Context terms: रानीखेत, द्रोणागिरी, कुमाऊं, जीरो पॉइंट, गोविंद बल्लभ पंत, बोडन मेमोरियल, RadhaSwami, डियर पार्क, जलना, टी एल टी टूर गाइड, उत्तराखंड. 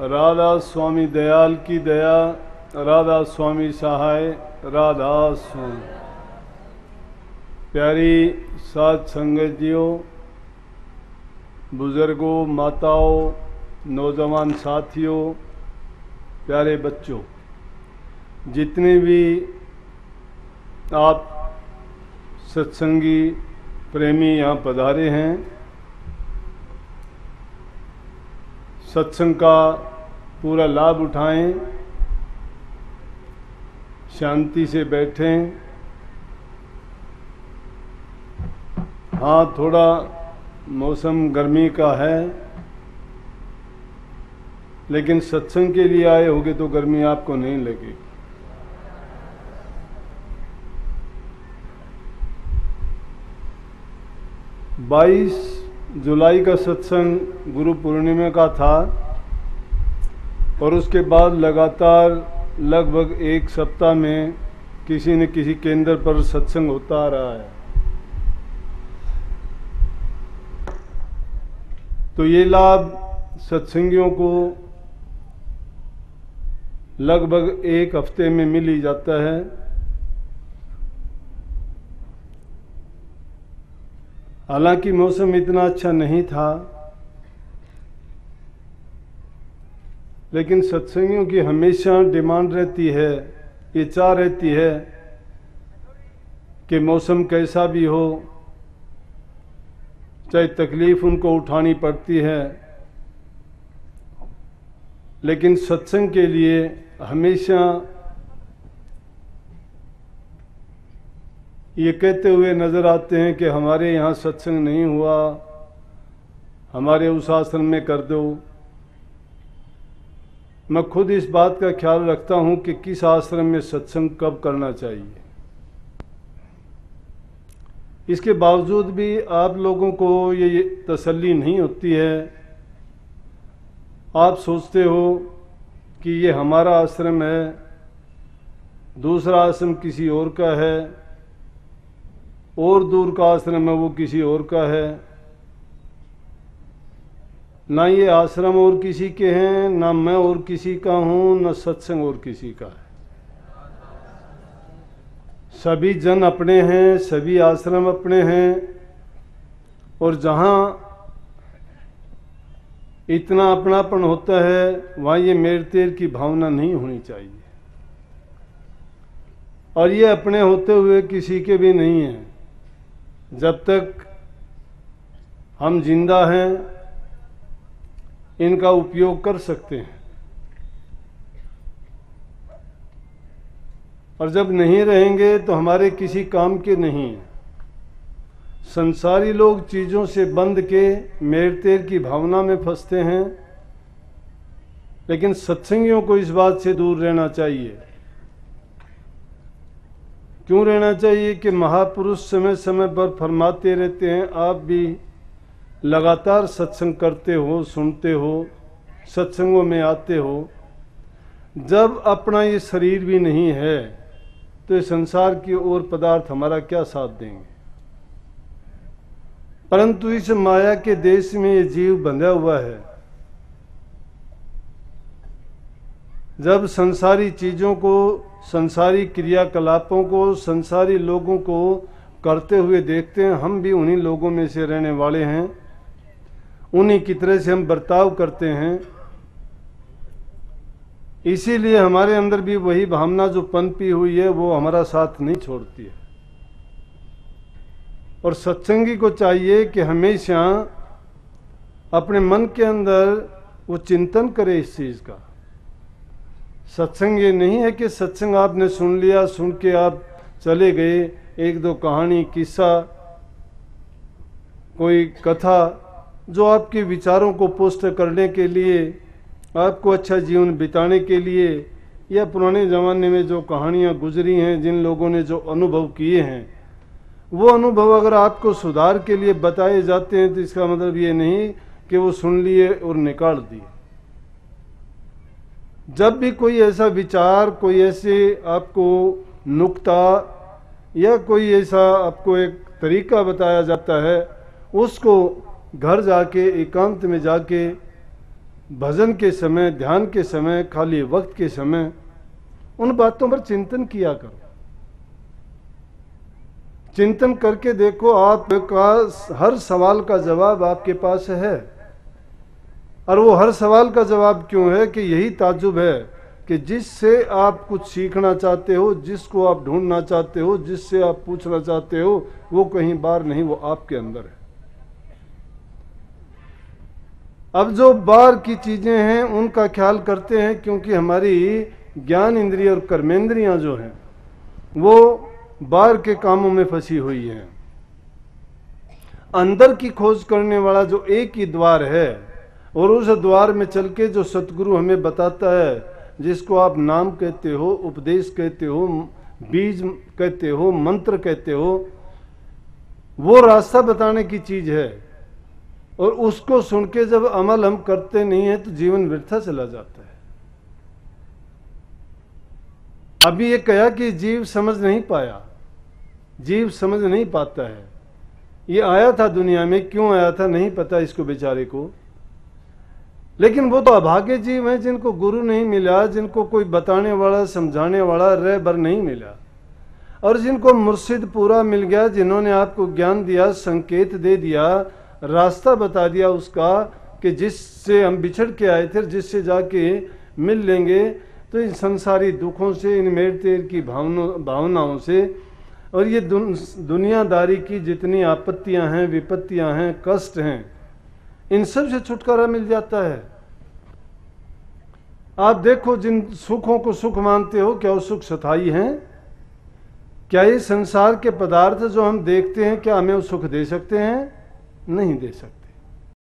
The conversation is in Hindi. राधा स्वामी दयाल की दया, राधा स्वामी सहाय, राधा स्वामी। प्यारी साध संगत जियो, बुजुर्गों, माताओं, नौजवान साथियों, प्यारे बच्चों, जितने भी आप सत्संगी प्रेमी यहाँ पधारे हैं, सत्संग का पूरा लाभ उठाएं, शांति से बैठें। हाँ, थोड़ा मौसम गर्मी का है, लेकिन सत्संग के लिए आए होगे तो गर्मी आपको नहीं लगेगी। बाईस जुलाई का सत्संग गुरु पूर्णिमा का था और उसके बाद लगातार लगभग एक सप्ताह में किसी न किसी केंद्र पर सत्संग होता रहा है। तो ये लाभ सत्संगियों को लगभग एक हफ्ते में मिल ही जाता है। हालांकि मौसम इतना अच्छा नहीं था, लेकिन सत्संगियों की हमेशा डिमांड रहती है, इच्छा रहती है कि मौसम कैसा भी हो, चाहे तकलीफ उनको उठानी पड़ती है, लेकिन सत्संग के लिए हमेशा ये कहते हुए नज़र आते हैं कि हमारे यहाँ सत्संग नहीं हुआ, हमारे उस आश्रम में कर दो। मैं खुद इस बात का ख्याल रखता हूँ कि किस आश्रम में सत्संग कब करना चाहिए। इसके बावजूद भी आप लोगों को ये तसल्ली नहीं होती है। आप सोचते हो कि ये हमारा आश्रम है, दूसरा आश्रम किसी और का है, और दूर का आश्रम है वो किसी और का है। ना ये आश्रम और किसी के हैं, ना मैं और किसी का हूँ, ना सत्संग और किसी का है। सभी जन अपने हैं, सभी आश्रम अपने हैं। और जहाँ इतना अपनापन होता है, वहाँ ये मेरे तेरे की भावना नहीं होनी चाहिए। और ये अपने होते हुए किसी के भी नहीं है। जब तक हम जिंदा हैं, इनका उपयोग कर सकते हैं, और जब नहीं रहेंगे तो हमारे किसी काम के नहीं हैं। संसारी लोग चीज़ों से बंध के मेर तेर की भावना में फंसते हैं, लेकिन सत्संगियों को इस बात से दूर रहना चाहिए। क्यों रहना चाहिए कि महापुरुष समय समय पर फरमाते रहते हैं। आप भी लगातार सत्संग करते हो, सुनते हो, सत्संगों में आते हो। जब अपना ये शरीर भी नहीं है, तो ये संसार की ओर पदार्थ हमारा क्या साथ देंगे। परंतु इस माया के देश में ये जीव बंधा हुआ है। जब संसारी चीज़ों को, संसारी क्रियाकलापों को, संसारी लोगों को करते हुए देखते हैं, हम भी उन्हीं लोगों में से रहने वाले हैं, उन्हीं की तरह से हम बर्ताव करते हैं। इसीलिए हमारे अंदर भी वही भावना जो पनपी हुई है, वो हमारा साथ नहीं छोड़ती है। और सत्संगी को चाहिए कि हमेशा अपने मन के अंदर वो चिंतन करे इस चीज़ का। सत्संग ये नहीं है कि सत्संग आपने सुन लिया, सुन के आप चले गए, एक दो कहानी, किस्सा, कोई कथा जो आपके विचारों को पुष्ट करने के लिए, आपको अच्छा जीवन बिताने के लिए, या पुराने ज़माने में जो कहानियाँ गुजरी हैं, जिन लोगों ने जो अनुभव किए हैं, वो अनुभव अगर आपको सुधार के लिए बताए जाते हैं, तो इसका मतलब ये नहीं कि वो सुन लिए और निकाल दिए। जब भी कोई ऐसा विचार, कोई ऐसे आपको नुक्ता या कोई ऐसा आपको एक तरीका बताया जाता है, उसको घर जाके, एकांत में जाके भजन के समय, ध्यान के समय, खाली वक्त के समय उन बातों पर चिंतन किया करो। चिंतन करके देखो, आपका हर सवाल का जवाब आपके पास है। और वो हर सवाल का जवाब क्यों है कि यही ताज्जुब है कि जिससे आप कुछ सीखना चाहते हो, जिसको आप ढूंढना चाहते हो, जिससे आप पूछना चाहते हो, वो कहीं बाहर नहीं, वो आपके अंदर है। अब जो बाहर की चीज़ें हैं उनका ख्याल करते हैं क्योंकि हमारी ज्ञान इंद्रिय और कर्मेंद्रियां जो हैं वो बाहर के कामों में फंसी हुई हैं। अंदर की खोज करने वाला जो एक ही द्वार है और उस द्वार में चल के जो सतगुरु हमें बताता है, जिसको आप नाम कहते हो, उपदेश कहते हो, बीज कहते हो, मंत्र कहते हो, वो रास्ता बताने की चीज़ है। और उसको सुन के जब अमल हम करते नहीं हैं तो जीवन व्यर्था चला जाता है। अभी ये कहा कि जीव समझ नहीं पाया, जीव समझ नहीं पाता है। ये आया था दुनिया में, क्यों आया था नहीं पता इसको बेचारे को, लेकिन वो तो अभागे जीव हैं जिनको गुरु नहीं मिला, जिनको कोई बताने वाला, समझाने वाला रहबर नहीं मिला। और जिनको मुर्शिद पूरा मिल गया, जिन्होंने आपको ज्ञान दिया, संकेत दे दिया, रास्ता बता दिया उसका, कि जिससे हम बिछड़ के आए थे जिससे जाके मिल लेंगे, तो इन संसारी दुखों से, इन मेर-तेर की भावनाओं से और ये दुनियादारी की जितनी आपत्तियां हैं, विपत्तियां हैं, कष्ट हैं, इन सब से छुटकारा मिल जाता है। आप देखो, जिन सुखों को सुख मानते हो, क्या वो सुख स्थायी हैं? क्या ये संसार के पदार्थ जो हम देखते हैं, क्या हमें वो सुख दे सकते हैं? नहीं दे सकते।